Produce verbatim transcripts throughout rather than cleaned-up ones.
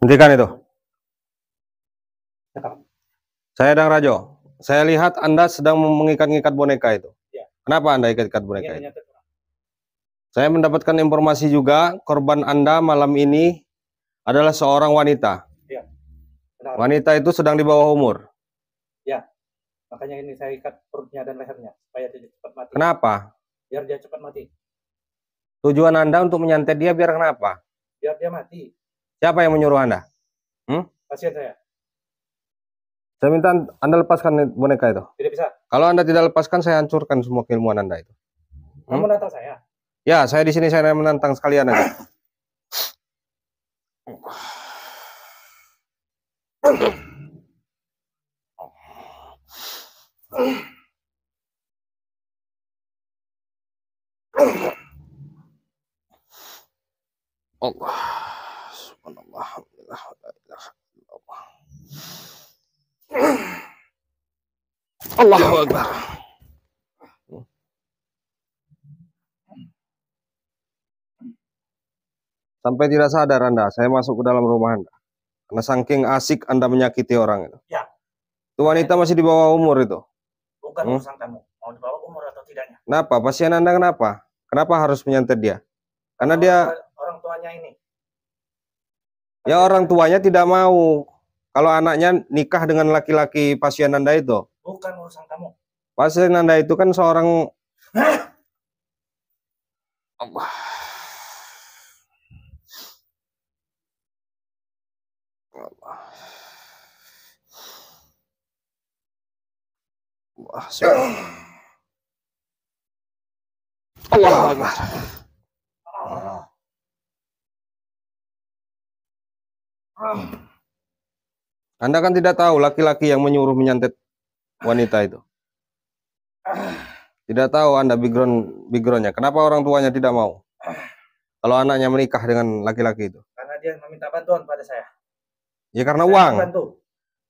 Hentikan itu. Saya Dang Rajo. Saya lihat Anda sedang mengikat-ngikat boneka itu. Ya. Kenapa Anda ikat-ikat boneka ya, itu? Ya, saya mendapatkan informasi juga korban Anda malam ini adalah seorang wanita. Ya. Wanita itu sedang di bawah umur. Ya, makanya ini saya ikat perutnya dan lehernya supaya dia cepat mati. Kenapa? Biar dia cepat mati. Tujuan Anda untuk menyantet dia biar kenapa? Biar dia mati. Siapa yang menyuruh Anda? Hmm? Pasien saya. Saya minta Anda lepaskan boneka itu. Tidak bisa. Kalau Anda tidak lepaskan, saya hancurkan semua keilmuan Anda itu. Kamu hmm? Menantang saya? Ya, saya di sini saya menantang sekalian aja. Allah, subhanallah, alhamdulillah, alhamdulillah. Allahu Akbar. Sampai tidak sadar Anda, saya masuk ke dalam rumah Anda. Karena saking asik Anda menyakiti orang itu. Ya. Itu wanita masih di bawah umur itu. Bukan hmm? Urusan kamu, mau di bawah umur atau tidaknya. Kenapa? Pasien Anda kenapa? Kenapa harus menyantet dia? Karena orang, dia orang tuanya ini. Ya orang tuanya tidak mau. Kalau anaknya nikah dengan laki-laki pasien Anda itu. Bukan urusan kamu. Pasien Anda itu kan seorang. Allah. Allah. Allah. Allah. Allah. Allah. Allah. Anda kan tidak tahu laki-laki yang menyuruh menyantet wanita itu. Tidak tahu Anda background backgroundnya. Kenapa orang tuanya tidak mau? Kalau anaknya menikah dengan laki-laki itu. Karena dia meminta bantuan pada saya. Ya karena saya uang. Bantu.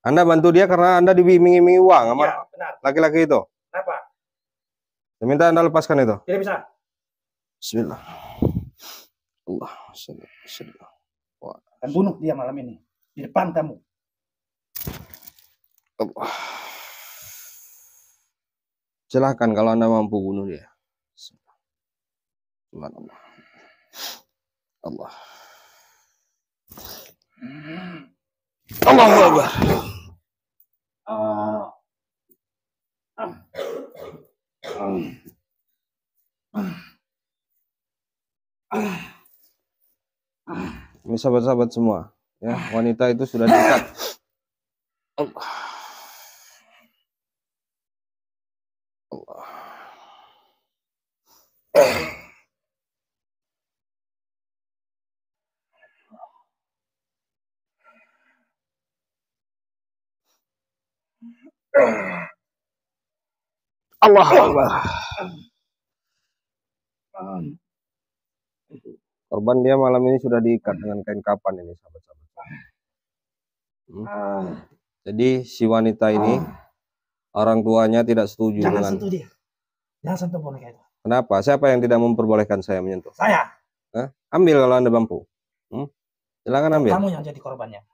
Anda bantu dia karena Anda dibimbing-bimbing uang sama ya, laki-laki itu. Kenapa? Saya minta Anda lepaskan itu. Tidak bisa. Bismillah. Allah. Bismillah. Dan bunuh dia malam ini di depan kamu. Allah. Silahkan kalau Anda mampu bunuh dia. Subhanallah. Allah. Allah. Allah. Uh. Uh. Uh. Uh. Uh. Ini sahabat-sahabat semua, ya wanita itu sudah dekat. Allah. Allah. Allah. Allah. Korban dia malam ini sudah diikat dengan kain kapan ini sahabat-sahabat. Hmm. Jadi si wanita ini orang tuanya tidak setuju. Jangan dengan sentuh dia. Jangan sentuh boneka itu. Kenapa? Siapa yang tidak memperbolehkan saya menyentuh? Saya. Hah? Ambil kalau Anda mampu. Hmm? Silahkan ambil. Kamu yang jadi korbannya.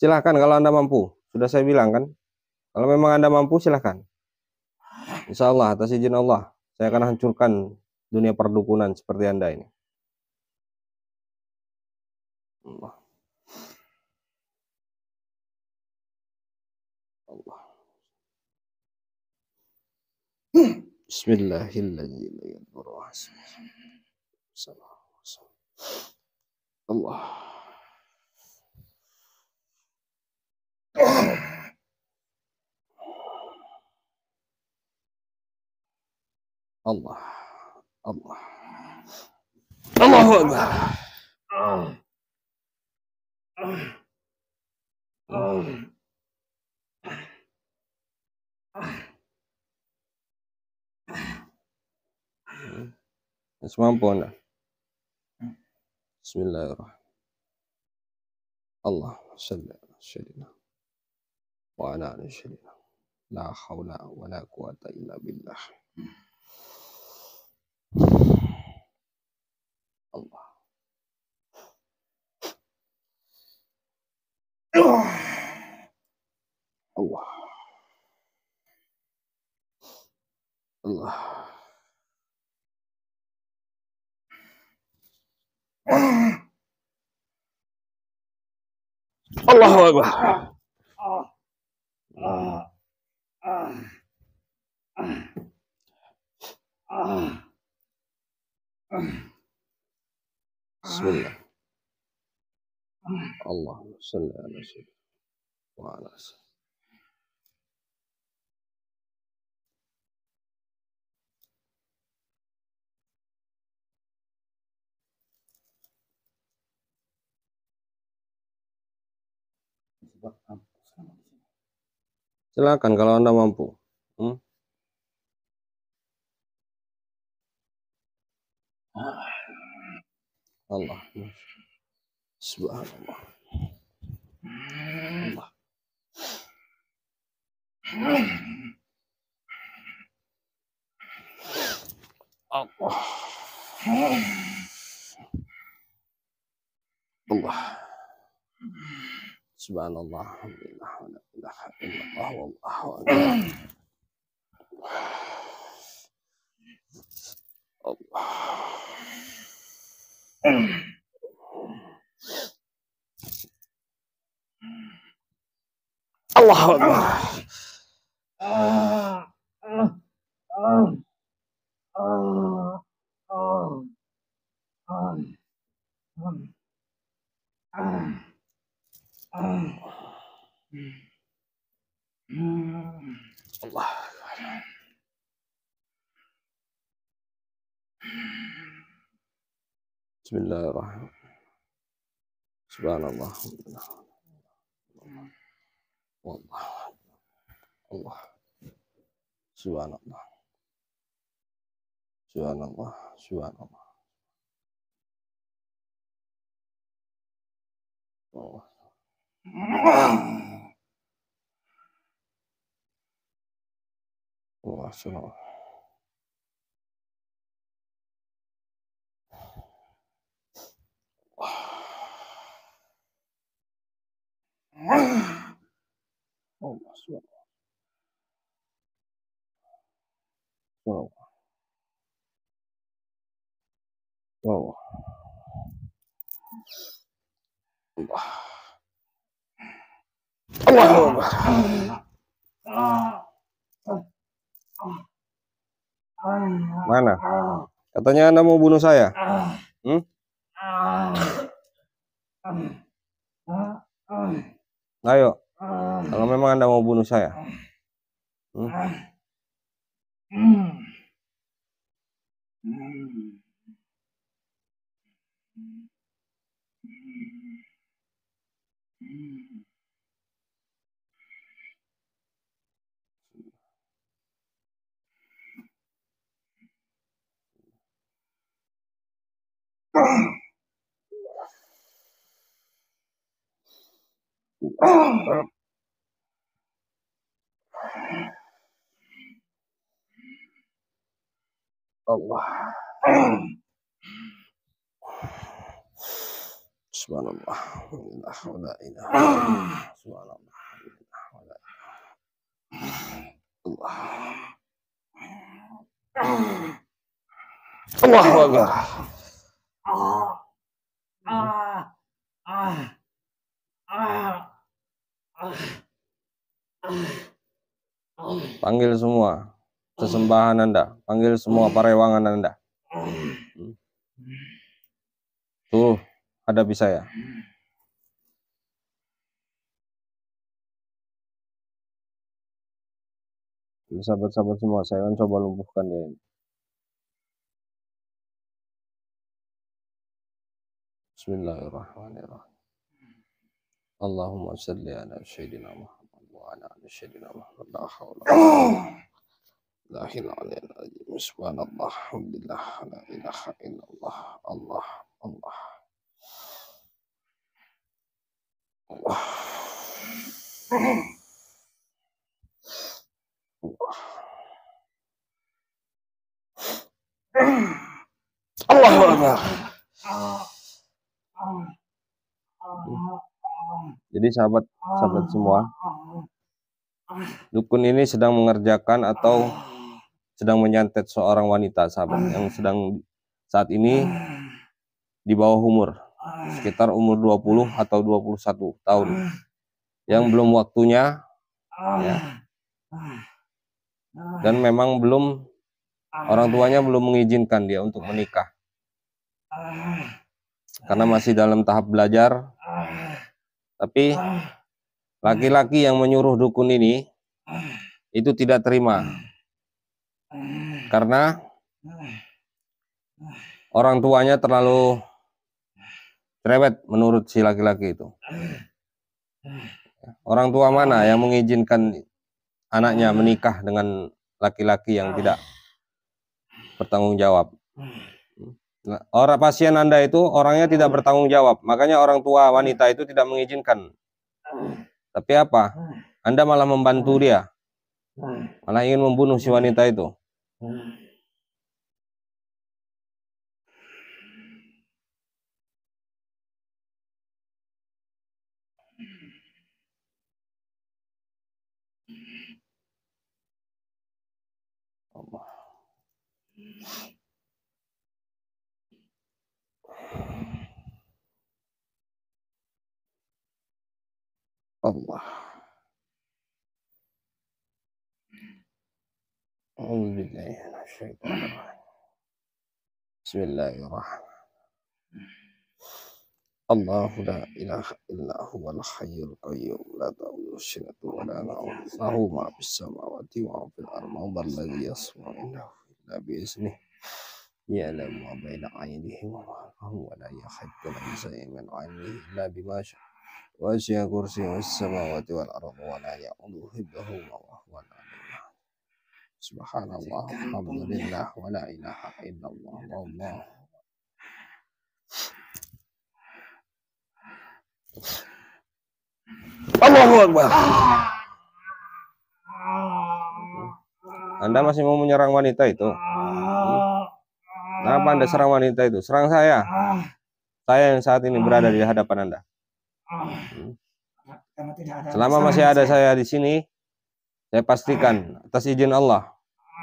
Silahkan kalau Anda mampu. Sudah saya bilang kan. Kalau memang Anda mampu silahkan. Insya Allah atas izin Allah saya akan hancurkan dunia perdukunan seperti Anda ini. Allah. Allah. Bismillahirrahmanirrahim. Allah. Allah. Allah. Allahu Akbar. Allah. Semampu Anda. Bismillahirrahmanirrahim. Allahumma shalli ala sayyidina wa ala ali sayyidina. La haula wala quwata illa billah. Allah. Allah. Allahu Akbar. Bismillah. Allahumma shalli ala sayyidina wa ala alihi. Silakan kalau Anda mampu. Hmm? Allah. Subhanallah. Allah. Allah. Allah. Subhanallah, alhamdulillah, la ilaha illallah, wallahu akbar. Allah. Allah. Allah. Allah. Bismillahirrahmanirrahim. Subhanallah. Allah. Allah. Subhanallah. Subhanallah. Subhanallah. Allah. Allah subhanahu. Allah subhanahu. Allah. Allah. Allah. Mana? Katanya Anda mau bunuh saya. Hmm? Ayo. Kalau memang Anda mau bunuh saya. Hmm? Allah. Subhanallah. Subhanallah. Allah. Allah. Ah, ah, ah, ah, ah, ah. Panggil semua sesembahan Anda, panggil semua parewangan Anda. Tuh, hadapi saya. Sahabat-sahabat semua, saya akan coba lumpuhkan dia ini. Bismillahirrahmanirrahim. Allahumma salli ala sayyidina Muhammad wa ala ali sayyidina Muhammad. La haula la ilaha illallah. Subhanallah, alhamdulillah, la ilaha illallah. Allah, Allah. Allah. Allah. Allah. Allah. Jadi sahabat sahabat semua, dukun ini sedang mengerjakan atau sedang menyantet seorang wanita, sahabat, yang sedang saat ini di bawah umur, sekitar umur dua puluh atau dua puluh satu tahun, yang belum waktunya ya. Dan memang belum, orang tuanya belum mengizinkan dia untuk menikah karena masih dalam tahap belajar. Tapi laki-laki yang menyuruh dukun ini itu tidak terima, karena orang tuanya terlalu cerewet menurut si laki-laki itu. Orang tua mana yang mengizinkan anaknya menikah dengan laki-laki yang tidak bertanggung jawab? Orang pasien Anda itu orangnya tidak bertanggung jawab, makanya orang tua wanita itu tidak mengizinkan. Tapi apa? Anda malah membantu dia, malah ingin membunuh si wanita itu. Allah. Bismillahirrahmanirrahim. Allahu la ilaha illa huwal hayyul qayyum la ta'khudhuhu sinatun wa la nawm lahu ma fis samawati wa ma fil ardi wa alladhi yasma'una illa bi ismihi ya'lamu ma bayna aydihim wa ma khalfahum wa la yahiqquna shay'un min 'ilmihi illa bima sha'a. Wasi'a kursiyyus samawati wal ardi wa la ya'uduhu hifdhuhuma wa huwa al-'aliyyul 'azhim. Subhanallah walhamdulillah wa la ilaha illallah wallahu. Allahu Akbar. Anda masih mau menyerang wanita itu? Kenapa Anda serang wanita itu? Serang saya. Saya yang saat ini berada di hadapan Anda. Selama masih ada saya di sini, saya pastikan atas izin Allah,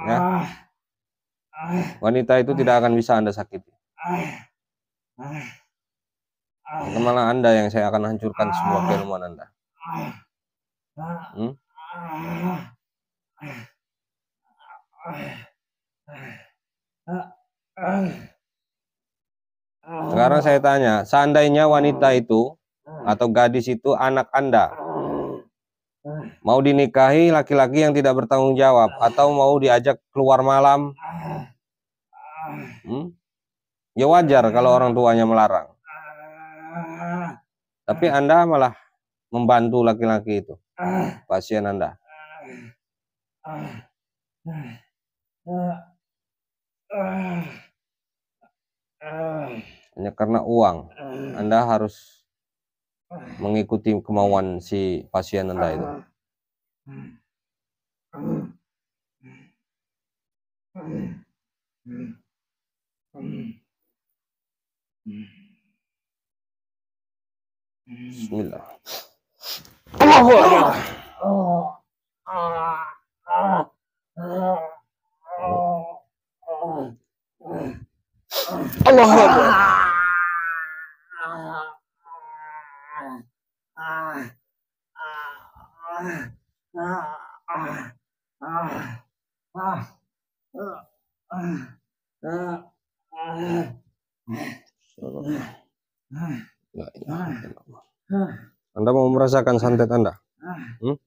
ya, wanita itu tidak akan bisa Anda sakiti. Malah Anda yang saya akan hancurkan semua keilmuan Anda. Hmm? Sekarang saya tanya, seandainya wanita itu atau gadis itu anak Anda, mau dinikahi laki-laki yang tidak bertanggung jawab, atau mau diajak keluar malam, hmm? ya wajar kalau orang tuanya melarang. Tapi Anda malah membantu laki-laki itu, pasien Anda. Hanya karena uang, Anda harus mengikuti kemauan si pasien Anda itu. Bismillah. Allahu Akbar. Allahu Akbar. Anda mau merasakan santet Anda? Hmm?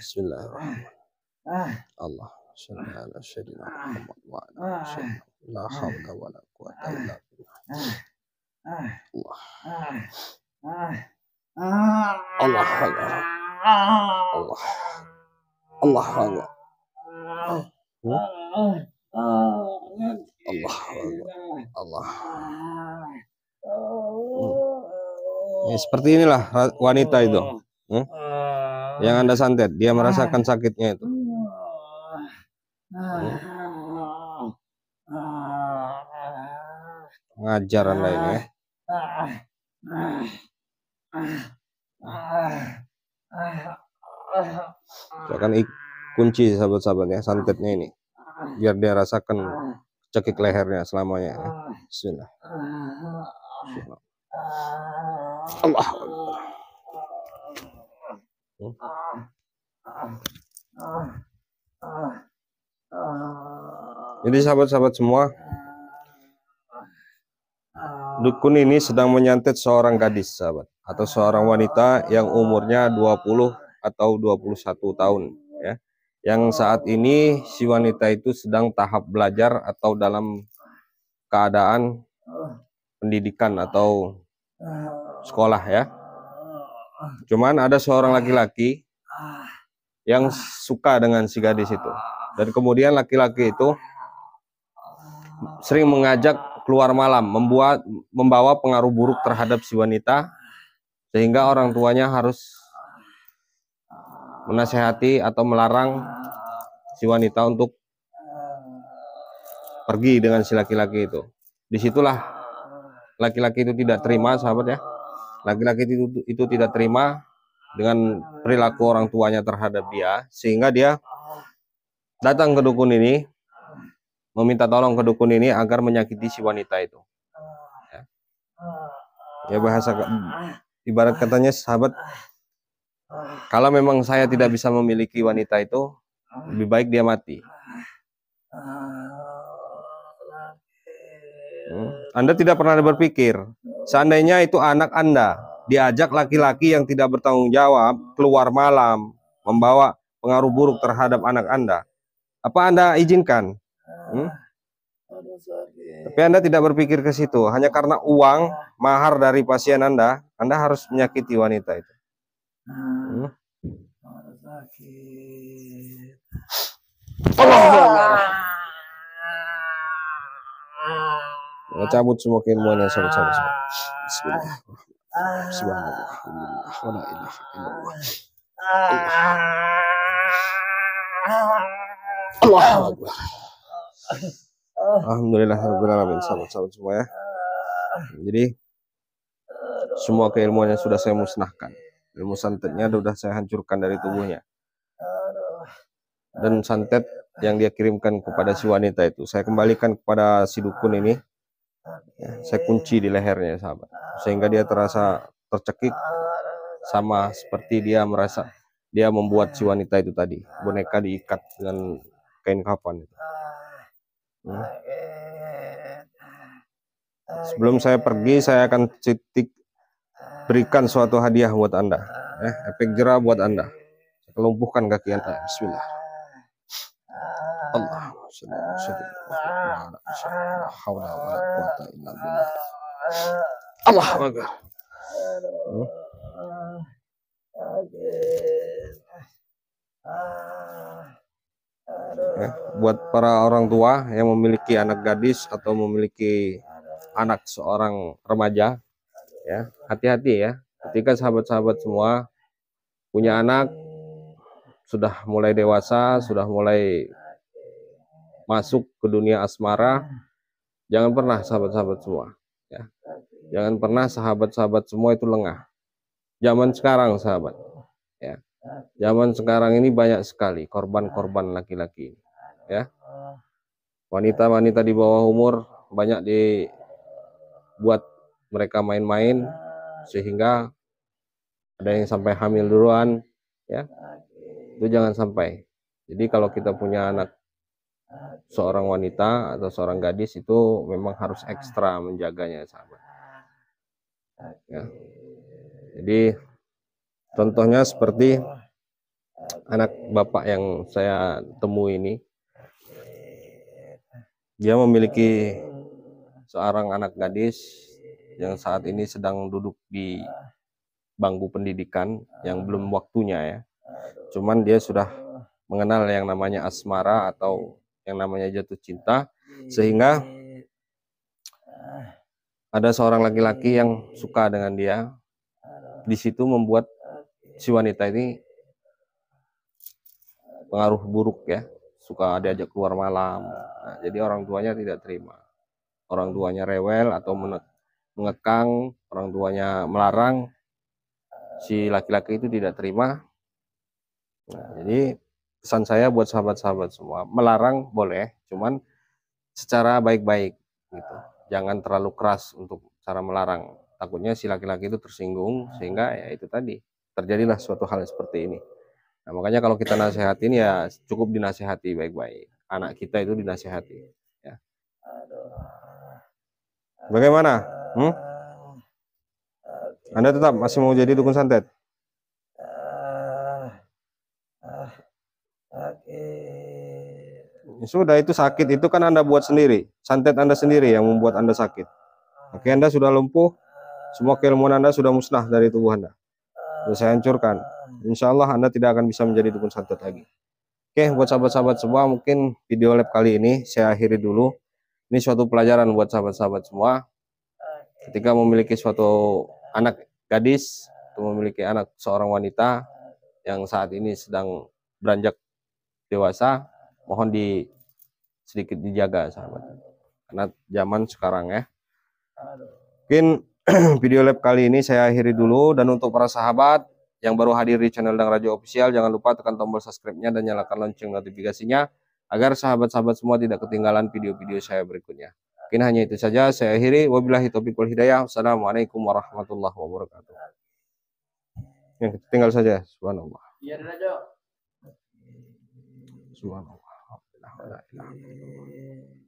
Bismillahirrahmanirrahim. Allah. Allah. Allah. Allah. Allah. Allah. Allah. Allah. Ya, seperti inilah wanita itu, eh? yang Anda santet. Dia merasakan sakitnya itu. Eh? Ngajar Anda ini. Eh? Saya akan kunci sahabat-sahabat ya, santetnya ini biar dia rasakan cekik lehernya selamanya ya. Bismillah. Bismillah. Allah. Hmm. Jadi sahabat-sahabat semua, dukun ini sedang menyantet seorang gadis sahabat, atau seorang wanita yang umurnya dua puluh atau dua puluh satu tahun ya. Yang saat ini si wanita itu sedang tahap belajar atau dalam keadaan pendidikan atau sekolah ya. Cuman ada seorang laki-laki yang suka dengan si gadis itu, dan kemudian laki-laki itu sering mengajak keluar malam, membuat membawa pengaruh buruk terhadap si wanita, sehingga orang tuanya harus menasehati atau melarang si wanita untuk pergi dengan si laki-laki itu. Disitulah laki-laki itu tidak terima sahabat ya. Laki-laki itu, itu tidak terima dengan perilaku orang tuanya terhadap dia, sehingga dia datang ke dukun ini, meminta tolong ke dukun ini agar menyakiti si wanita itu. Ya, ya bahasa ibarat katanya sahabat, kalau memang saya tidak bisa memiliki wanita itu, lebih baik dia mati. Hmm. Anda tidak pernah berpikir, seandainya itu anak Anda diajak laki-laki yang tidak bertanggung jawab keluar malam, membawa pengaruh buruk terhadap anak Anda, apa Anda izinkan? Hmm? Tapi Anda tidak berpikir ke situ, hanya karena uang mahar dari pasien Anda, Anda harus menyakiti wanita itu. Hmm? Allah, cabut semua keilmuannya sahabat sahabat. Bismillah. Bismillah. Alhamdulillah rabbil alamin sahabat-sahabat semua ya. Jadi semua keilmuannya sudah saya musnahkan. Ilmu santetnya sudah saya hancurkan dari tubuhnya. Dan santet yang dia kirimkan kepada si wanita itu saya kembalikan kepada si dukun ini. Saya kunci di lehernya sahabat, sehingga dia terasa tercekik, sama seperti dia merasa dia membuat si wanita itu tadi, boneka diikat dengan kain kafan itu. Hmm. Sebelum saya pergi, saya akan cetik berikan suatu hadiah buat Anda, eh, efek jerah buat Anda. Saya kelumpuhkan kaki Anda. Bismillah. Allah. Allah. Hmm. Ya, buat para orang tua yang memiliki anak gadis atau memiliki anak seorang remaja ya, hati-hati ya, ketika sahabat-sahabat semua punya anak sudah mulai dewasa, sudah mulai masuk ke dunia asmara, jangan pernah sahabat-sahabat semua ya, jangan pernah sahabat-sahabat semua itu lengah. Zaman sekarang sahabat ya, zaman sekarang ini banyak sekali korban-korban laki-laki ya. Wanita-wanita di bawah umur banyak dibuat mereka main-main, sehingga ada yang sampai hamil duluan ya. Itu jangan sampai. Jadi kalau kita punya anak seorang wanita atau seorang gadis, itu memang harus ekstra menjaganya sahabat ya. Jadi contohnya seperti anak bapak yang saya temui ini, dia memiliki seorang anak gadis yang saat ini sedang duduk di bangku pendidikan yang belum waktunya ya. Cuman dia sudah mengenal yang namanya asmara atau yang namanya jatuh cinta, sehingga ada seorang laki-laki yang suka dengan dia. Di situ membuat si wanita ini pengaruh buruk ya, suka diajak keluar malam. Nah, jadi orang tuanya tidak terima, orang tuanya rewel atau mengekang, orang tuanya melarang, si laki-laki itu tidak terima. Nah, jadi pesan saya buat sahabat-sahabat semua, melarang boleh, cuman secara baik-baik gitu. Jangan terlalu keras untuk cara melarang. Takutnya si laki-laki itu tersinggung sehingga ya itu tadi terjadilah suatu hal seperti ini. Nah, makanya kalau kita nasehatin ya cukup dinasehati baik-baik. Anak kita itu dinasehati ya. Bagaimana? Hmm? Anda tetap masih mau jadi dukun santet? Sudah, itu sakit itu kan Anda buat sendiri. Santet Anda sendiri yang membuat Anda sakit. Oke, Anda sudah lumpuh. Semua keilmuan Anda sudah musnah dari tubuh Anda. Sudah saya hancurkan. Insya Allah Anda tidak akan bisa menjadi dukun santet lagi. Oke, buat sahabat-sahabat semua, mungkin video lab kali ini saya akhiri dulu. Ini suatu pelajaran buat sahabat-sahabat semua. Ketika memiliki suatu anak gadis, atau memiliki anak seorang wanita yang saat ini sedang beranjak dewasa, mohon di sedikit dijaga sahabat, karena zaman sekarang ya. Mungkin video lab kali ini saya akhiri dulu, dan untuk para sahabat yang baru hadir di channel Dang Rajo Official, jangan lupa tekan tombol subscribe-nya dan nyalakan lonceng notifikasinya agar sahabat-sahabat semua tidak ketinggalan video-video saya berikutnya. Mungkin hanya itu saja saya akhiri. Wabillahi taufiq wal hidayah. Wassalamualaikum warahmatullahi wabarakatuh. Yang tinggal saja, subhanallah. Iya, Rajo. Subhanallah. Alhamdulillah.